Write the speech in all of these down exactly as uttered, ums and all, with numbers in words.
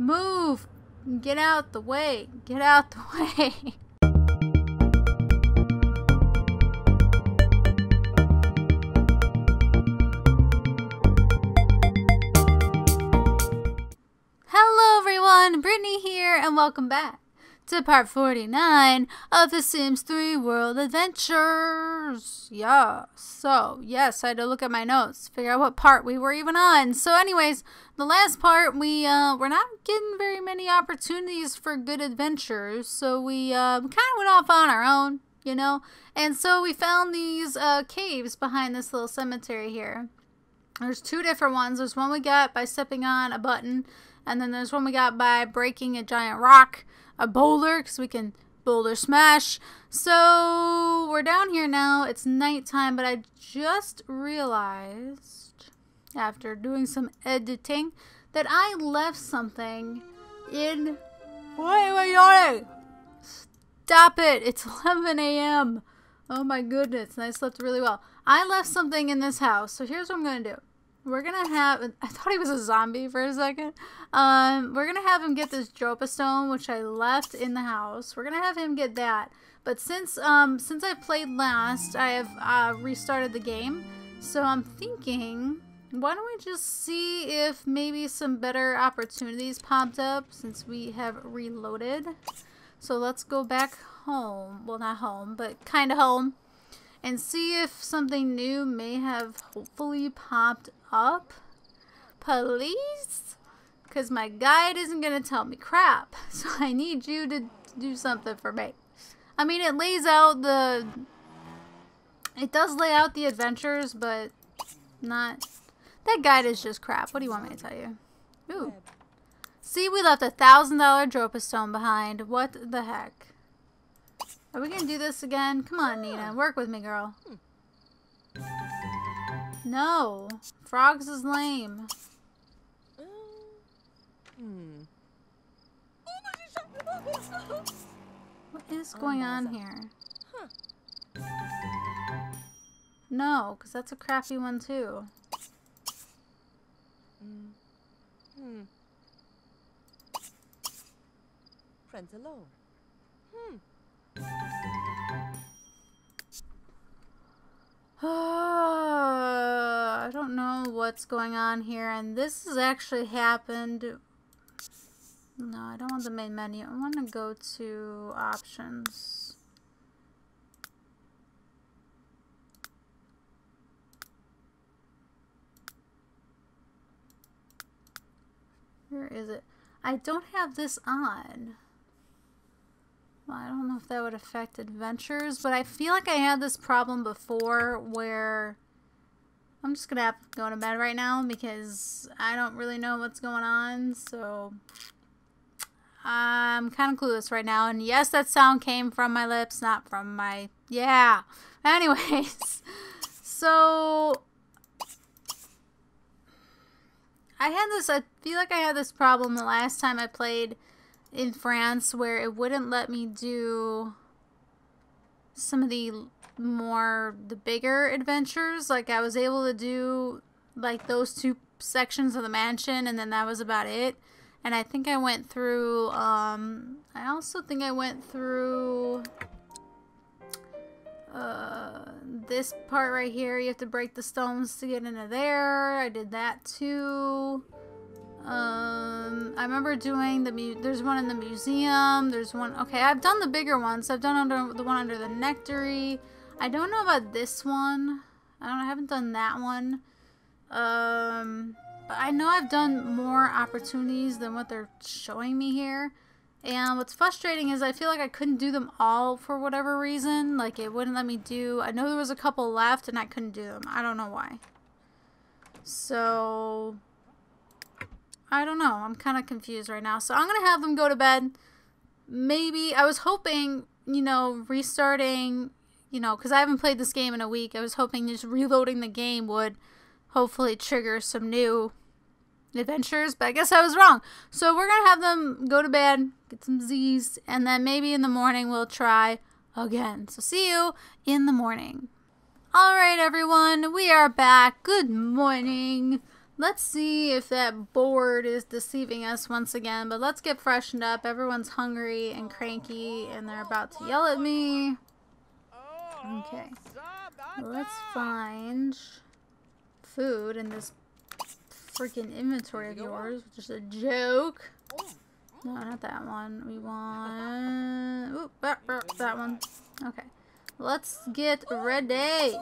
Move! Get out the way! Get out the way! Hello everyone! Brittney here and welcome back to part forty-nine of The Sims three World Adventures. Yeah, so yes, I had to look at my notes, figure out what part we were even on. So anyways, the last part, we uh, we're not getting very many opportunities for good adventures, so we uh, kind of went off on our own, you know. And so we found these uh, caves behind this little cemetery here. There's two different ones. There's one we got by stepping on a button, and then there's one we got by breaking a giant rock, a boulder, because we can boulder smash. So we're down here now. It's nighttime, but I just realized after doing some editing that I left something in... What am I doing? Stop it. It's eleven A M Oh my goodness. And I slept really well. I left something in this house. So here's what I'm going to do. We're going to have... I thought he was a zombie for a second. Um, we're going to have him get this Jopa stone, which I left in the house. We're going to have him get that. But since um, since I played last, I have uh, restarted the game. So I'm thinking, why don't we just see if maybe some better opportunities popped up since we have reloaded. So let's go back home. Well, not home, but kind of home. And see if something new may have hopefully popped up. Please? Because my guide isn't going to tell me crap. So I need you to do something for me. I mean, it lays out the... It does lay out the adventures, but not... That guide is just crap. What do you want me to tell you? Ooh. See, we left a thousand dollar Jopa stone behind. What the heck? Are we gonna do this again? Come on, Nina. Work with me, girl. No. Frogs is lame. What is going on here? No, because that's a crappy one, too. Friends alone. Hmm. Uh, I don't know what's going on here, and this has actually happened. No, I don't want the main menu. I want to go to options. Where is it? I don't have this on. Well, I don't know if that would affect adventures, but I feel like I had this problem before where I'm just going to have to go to bed right now because I don't really know what's going on, so I'm kind of clueless right now. And yes, that sound came from my lips, not from my... Yeah. Anyways, so I had this... I feel like I had this problem the last time I played in France where it wouldn't let me do some of the more the bigger adventures. Like I was able to do like those two sections of the mansion, and then that was about it. And I think I went through um I also think I went through uh this part right here. You have to break the stones to get into there. I did that too. Um, I remember doing the mu- there's one in the museum, there's one, okay, I've done the bigger ones, so I've done under the one under the nectary. I don't know about this one, I don't, I haven't done that one, um, but I know I've done more opportunities than what they're showing me here, and what's frustrating is I feel like I couldn't do them all for whatever reason, like it wouldn't let me do, I know there was a couple left and I couldn't do them, I don't know why, so... I don't know. I'm kind of confused right now. So I'm going to have them go to bed. Maybe I was hoping, you know, restarting, you know, because I haven't played this game in a week. I was hoping just reloading the game would hopefully trigger some new adventures. But I guess I was wrong. So we're going to have them go to bed, get some Z's, and then maybe in the morning we'll try again. So see you in the morning. All right, everyone. We are back. Good morning. Let's see if that board is deceiving us once again, but let's get freshened up. Everyone's hungry and cranky, and they're about to yell at me. Okay. Let's find food in this freaking inventory of yours, which is a joke. No, not that one. We want... Ooh, that, that one. Okay. Let's get ready.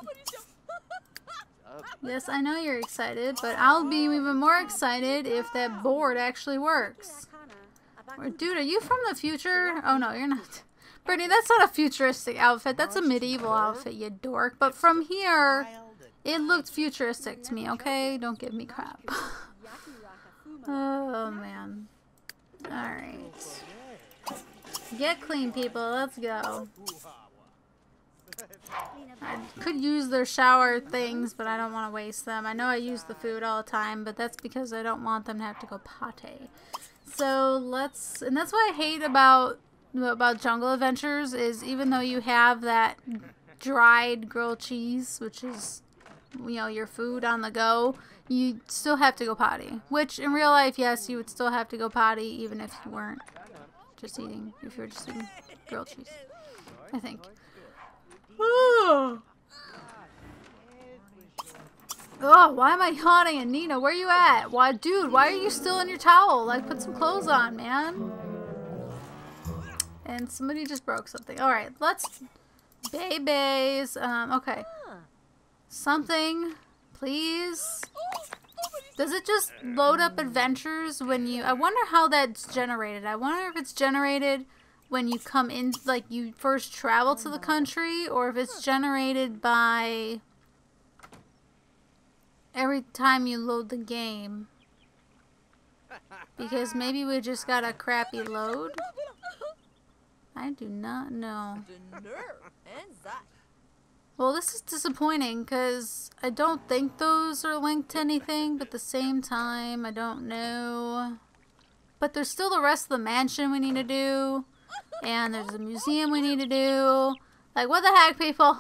Yes, I know you're excited, but I'll be even more excited if that board actually works. Dude, are you from the future? Oh, no, you're not. Brittney, that's not a futuristic outfit. That's a medieval outfit, you dork. But from here, it looked futuristic to me, okay? Don't give me crap. Oh, man. Alright. Get clean, people. Let's go. I could use their shower things, but I don't want to waste them. I know I use the food all the time, but that's because I don't want them to have to go potty. So let's, and that's what I hate about about Jungle Adventures is even though you have that dried grilled cheese, which is, you know, your food on the go, you still have to go potty. Which in real life, yes, you would still have to go potty even if you weren't just eating, if you were just eating grilled cheese, I think. Oh, why am I yawning? And Nina, where you at? Why, dude, why are you still in your towel? Like, put some clothes on, man. And somebody just broke something. All right, let's... Babies. Um, okay. Something, please. Does it just load up adventures when you... I wonder how that's generated. I wonder if it's generated... when you come in, like, you first travel to the country, or if it's generated by every time you load the game. Because maybe we just got a crappy load. I do not know. Well, this is disappointing, because I don't think those are linked to anything, but at the same time, I don't know. But there's still the rest of the mansion we need to do. And there's a museum we need to do. Like, what the heck, people?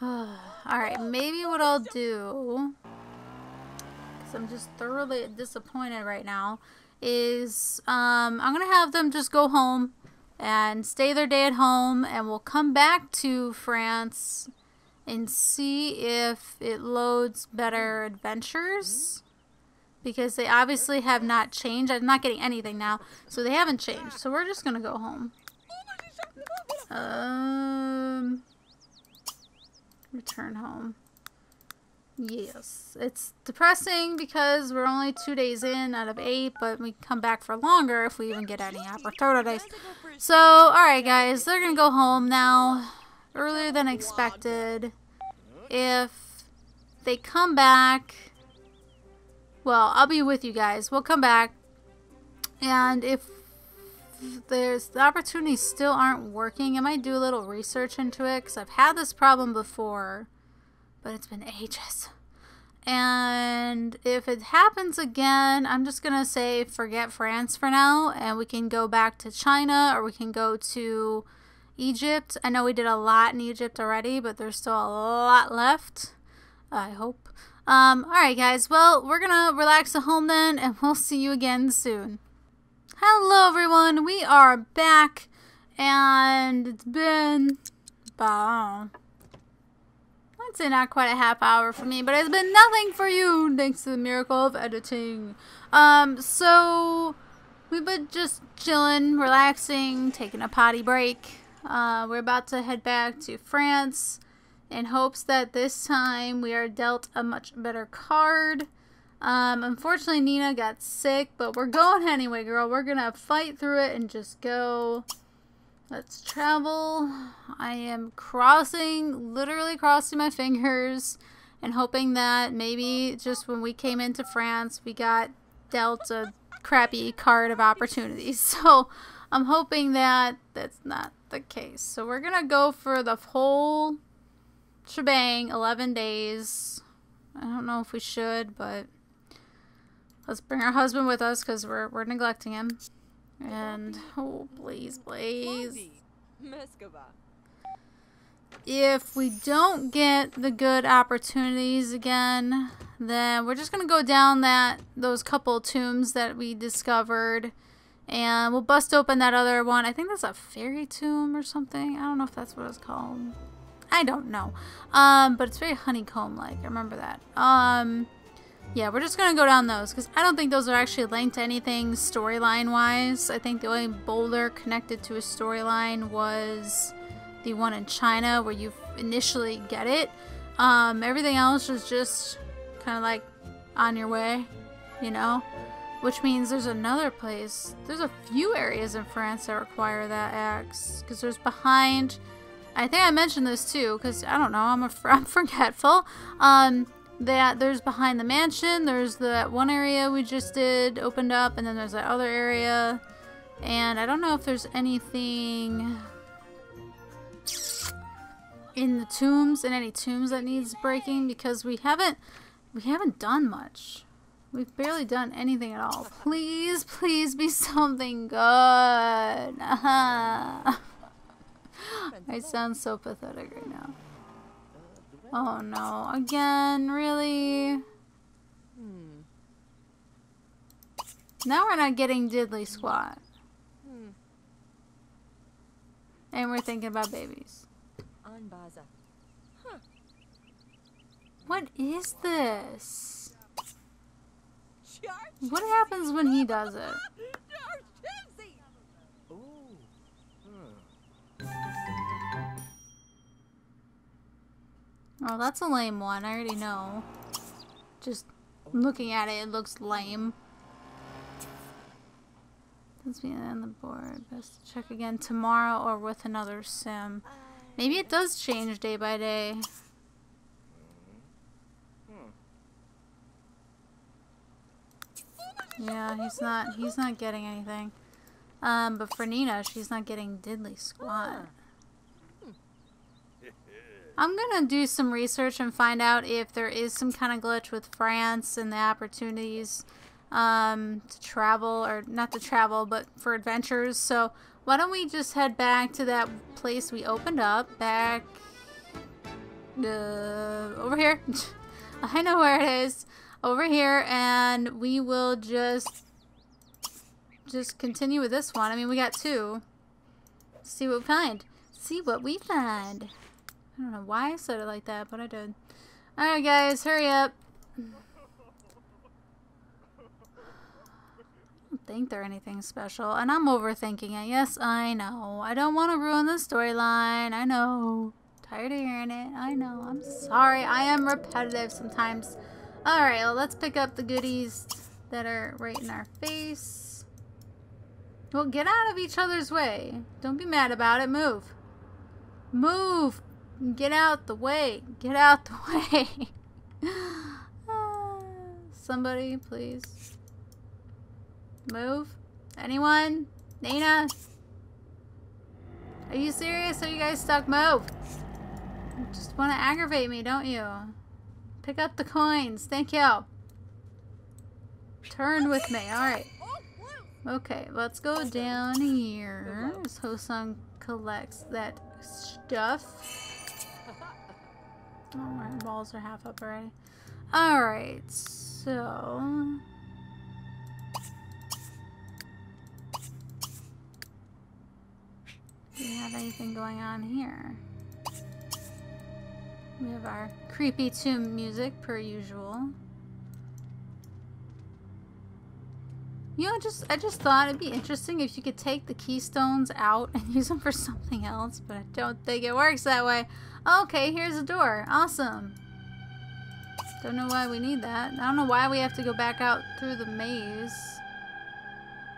Alright, maybe what I'll do, because I'm just thoroughly disappointed right now, is um, I'm going to have them just go home and stay their day at home. And we'll come back to France and see if it loads better adventures. Because they obviously have not changed. I'm not getting anything now. So they haven't changed. So we're just going to go home. Um, return home. Yes. It's depressing because we're only two days in out of eight. But we come back for longer if we even get any opportunities. So, alright guys. They're going to go home now. Earlier than expected. If they come back... Well, I'll be with you guys. We'll come back. And if there's the opportunities still aren't working, I might do a little research into it. Because I've had this problem before. But it's been ages. And if it happens again, I'm just going to say forget France for now. And we can go back to China or we can go to Egypt. I know we did a lot in Egypt already, but there's still a lot left. I hope. Um, alright guys, well, we're gonna relax at home then, and we'll see you again soon. Hello everyone, we are back, and it's been about, I'd say not quite a half hour for me, but it's been nothing for you, thanks to the miracle of editing. Um, so, we've been just chilling, relaxing, taking a potty break. Uh, we're about to head back to France. In hopes that this time we are dealt a much better card. Um, unfortunately, Nina got sick, but we're going anyway, girl. We're going to fight through it and just go. Let's travel. I am crossing, literally crossing my fingers and hoping that maybe just when we came into France, we got dealt a crappy card of opportunities. So I'm hoping that that's not the case. So we're going to go for the whole... shebang, eleven days. I don't know if we should, but let's bring our husband with us because we're, we're neglecting him. And, oh, please, please. If we don't get the good opportunities again, Then we're just gonna go down that those couple tombs that we discovered, and we'll bust open that other one. I think that's a fairy tomb or something. I don't know if that's what it's called. I don't know. Um, but it's very honeycomb-like. I remember that. Um, yeah, we're just gonna go down those because I don't think those are actually linked to anything storyline-wise. I think the only boulder connected to a storyline was the one in China where you initially get it. Um, everything else is just kind of like on your way, you know? Which means there's another place. There's a few areas in France that require that axe. Because there's behind... I think I mentioned this too, because I don't know, I'm, a, I'm forgetful. Um, that there's behind the mansion, there's that one area we just did, opened up, and then there's that other area. And I don't know if there's anything in the tombs, in any tombs that needs breaking, because we haven't, we haven't done much. We've barely done anything at all. Please, please be something good. Uh-huh. I sound so pathetic right now. Oh no, again, really? Now we're not getting diddly squat. And we're thinking about babies. What is this? What happens when he does it? Oh, that's a lame one. I already know. Just looking at it, it looks lame. Let's be on the board. Best to check again tomorrow or with another sim. Maybe it does change day by day. Yeah, he's not. He's not getting anything. Um, but for Nina, she's not getting diddly squat. I'm gonna do some research and find out if there is some kind of glitch with France and the opportunities um, to travel, or not to travel, but for adventures. So why don't we just head back to that place we opened up, back uh, over here. I know where it is, over here, and we will just just continue with this one. I mean, we got two. See what we find. See what we find. I don't know why I said it like that, but I did. Alright guys, hurry up. I don't think they're anything special, and I'm overthinking it. Yes, I know. I don't want to ruin the storyline. I know. Tired of hearing it. I know. I'm sorry. I am repetitive sometimes. Alright, well, let's pick up the goodies that are right in our face. Well, get out of each other's way. Don't be mad about it. Move. Move. Get out the way. Get out the way. uh, somebody, please. Move. Anyone? Nina? Are you serious? Are you guys stuck? Move. You just want to aggravate me, don't you? Pick up the coins. Thank you. Turn with me. Alright. Okay, let's go down here. As Hosung collects that stuff. Oh, my balls are half up already. Alright, so... do we have anything going on here? We have our creepy tomb music, per usual. You know, just I just thought it'd be interesting if you could take the keystones out and use them for something else, but I don't think it works that way. Okay, here's a door. Awesome. Don't know why we need that. I don't know why we have to go back out through the maze.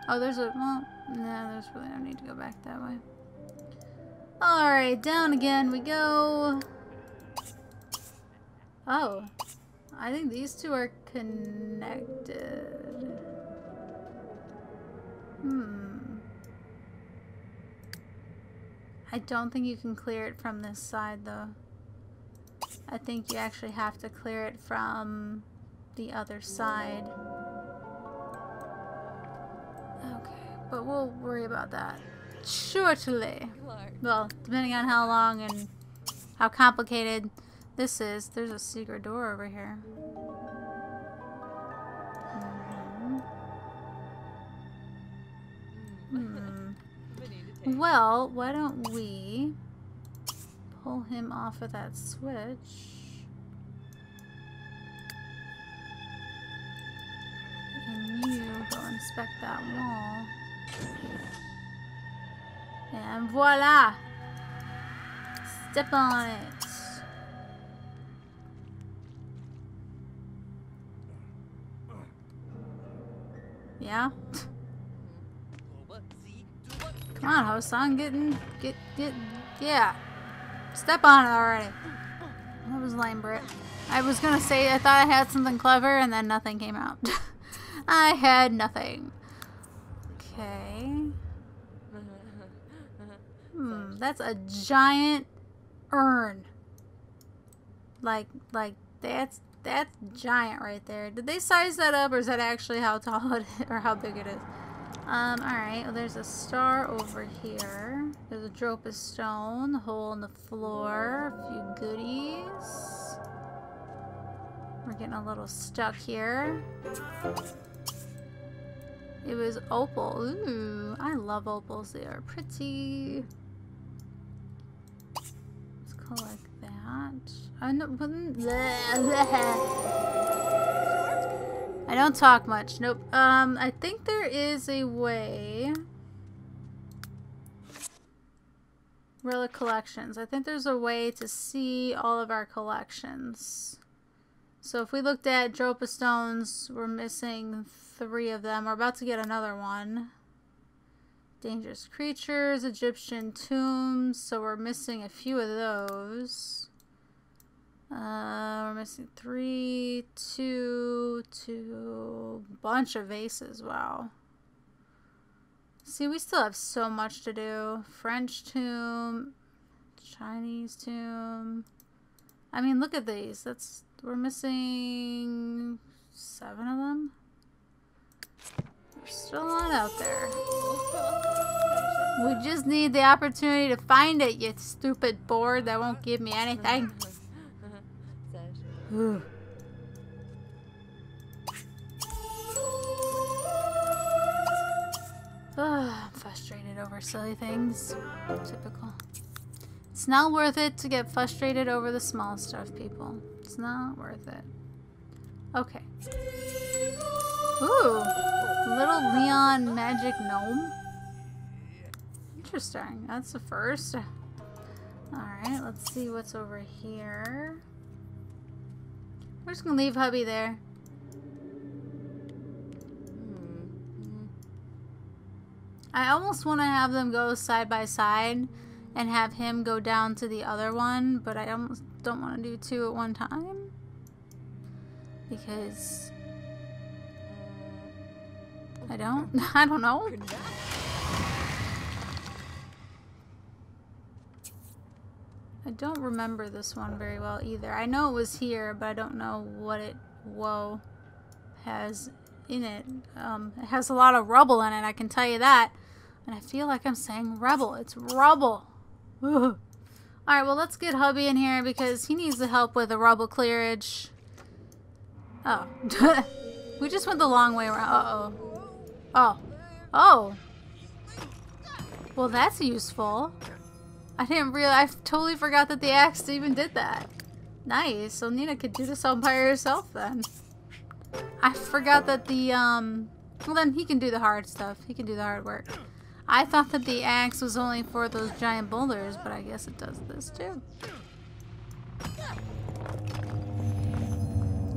Oh, there's a... well, no, there's really no need to go back that way. Alright, down again we go. Oh. I think these two are connected. Hmm. I don't think you can clear it from this side, though. I think you actually have to clear it from the other side. Okay, but we'll worry about that shortly. Well, depending on how long and how complicated this is. There's a secret door over here. Hmm. Well, why don't we pull him off of that switch and you go inspect that wall. And voila! Step on it. Yeah? Come on, Ho-san, getting get get yeah. Step on it already. That was lame, Britt. I was gonna say I thought I had something clever and then nothing came out. I had nothing. Okay. Hmm, that's a giant urn. Like like that's that's giant right there. Did they size that up, or is that actually how tall it is, or how big it is? Um, alright, well, there's a star over here. There's a Dropa stone, a hole in the floor, a few goodies. We're getting a little stuck here. It was opal. Ooh, I love opals. They are pretty. Let's collect that. I don't, I don't talk much. Nope. Um, I think there is a way. Relic collections. I think there's a way to see all of our collections. So if we looked at Dropa stones, we're missing three of them. We're about to get another one. Dangerous creatures, Egyptian tombs. So we're missing a few of those. Uh, we're missing three, two, two, bunch of vases. Wow. See, we still have so much to do. French tomb, Chinese tomb. I mean, look at these. That's we're missing seven of them. There's still a lot out there. We just need the opportunity to find it, you stupid board that won't give me anything. Ooh. Oh, I'm frustrated over silly things. Typical. It's not worth it to get frustrated over the small stuff, people. It's not worth it. Okay. Ooh. Little Leon magic gnome. Interesting. That's the first. Alright, let's see what's over here. We're just gonna leave hubby there. Mm-hmm. I almost want to have them go side by side and have him go down to the other one, but I almost don't want to do two at one time because I don't I don't know. I don't remember this one very well either. I know it was here, but I don't know what it whoa has in it. Um, it has a lot of rubble in it, I can tell you that. And I feel like I'm saying rebel. It's rubble. Ooh. All right, well, let's get hubby in here because he needs the help with the rubble clearage. Oh. We just went the long way around. Uh-oh. Oh. Oh. Well, that's useful. I didn't realize, I totally forgot that the axe even did that. Nice, so Nina could do this all by herself then. I forgot that the, um, well then he can do the hard stuff. He can do the hard work. I thought that the axe was only for those giant boulders, but I guess it does this too.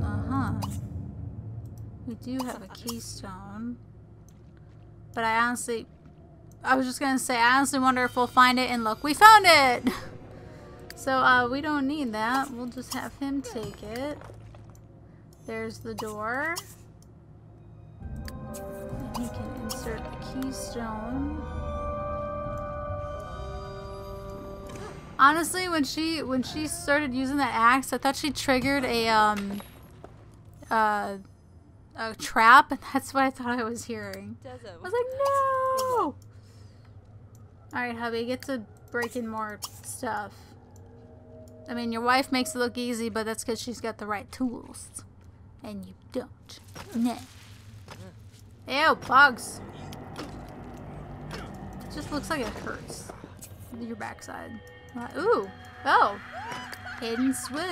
Uh-huh. We do have a keystone. But I honestly... I was just gonna say, I honestly wonder if we'll find it, and look, we found it! So, uh, we don't need that. We'll just have him take it. There's the door. And he can insert the keystone. Honestly, when she, when she started using that axe, I thought she triggered a, um, uh, a trap, and that's what I thought I was hearing. I was like, no! Alright, hubby, get to breaking more stuff. I mean, your wife makes it look easy, but that's because she's got the right tools. And you don't. Nah. Ew, bugs. It just looks like it hurts your backside. Uh, ooh. Oh. Hidden switch.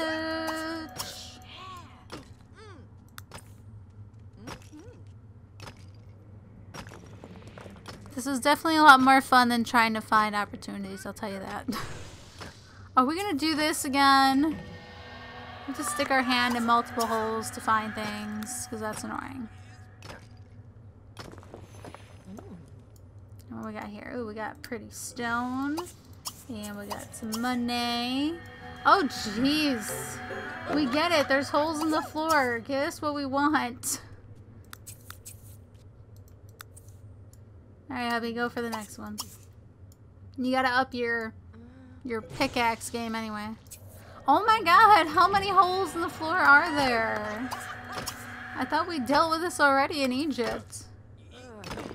This was definitely a lot more fun than trying to find opportunities, I'll tell you that. Are we gonna do this again? We just stick our hand in multiple holes to find things, because that's annoying. And what we got here? Ooh, we got pretty stone. And we got some money. Oh, jeez. We get it. There's holes in the floor. Give us what we want. Alright, hubby, go for the next one. You gotta up your your pickaxe game anyway. Oh my god, how many holes in the floor are there? I thought we dealt with this already in Egypt.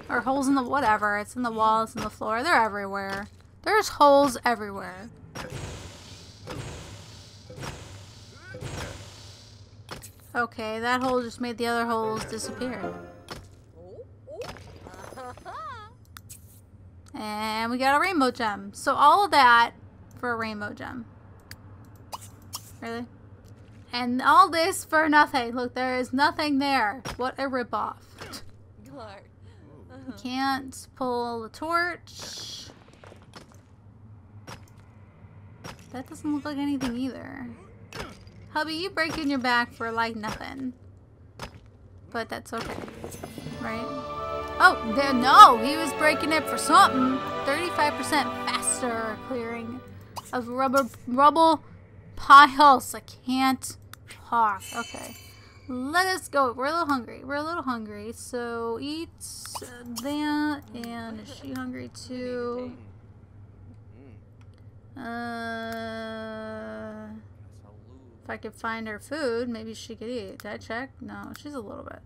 Or holes in the whatever. It's in the wall, it's in the floor. They're everywhere. There's holes everywhere. Okay, that hole just made the other holes disappear. And we got a rainbow gem. So all of that for a rainbow gem. Really? And all this for nothing. Look, there is nothing there. What a ripoff. We can't pull the torch. That doesn't look like anything either. Hubby, you breaking your back for like nothing. But that's okay. Right? Oh, there, no, he was breaking it for something. thirty-five percent faster clearing of rubber, rubble piles. I can't talk. Okay, let us go. We're a little hungry. We're a little hungry. So eat that. And is she hungry too? Uh, if I could find her food, maybe she could eat. Did I check? No, she's a little bit.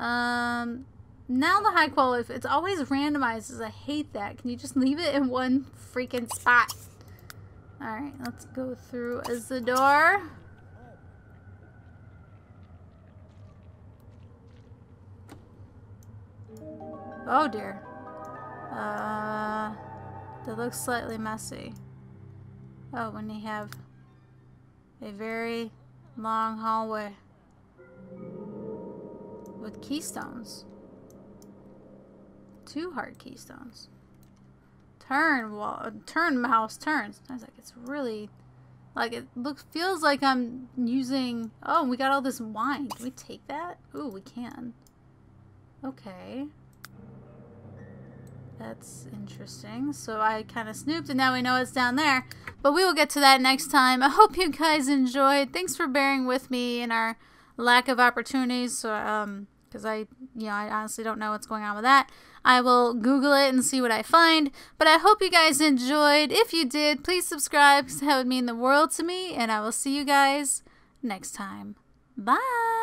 Um... Now the high quality, it's always randomizes. I hate that. Can you just leave it in one freaking spot? Alright, let's go through as the door. Oh dear. Uh, that looks slightly messy. Oh, when they have a very long hallway with keystones. Two hard keystones. Turn wall, turn mouse turns. I was like, it's really, like it looks, feels like I'm using. Oh, we got all this wine. Can we take that? Ooh, we can. Okay, that's interesting. So I kind of snooped, and now we know it's down there. But we will get to that next time. I hope you guys enjoyed. Thanks for bearing with me in our lack of opportunities. So um. Because I, you know, I honestly don't know what's going on with that. I will Google it and see what I find. But I hope you guys enjoyed. If you did, please subscribe because that would mean the world to me. And I will see you guys next time. Bye!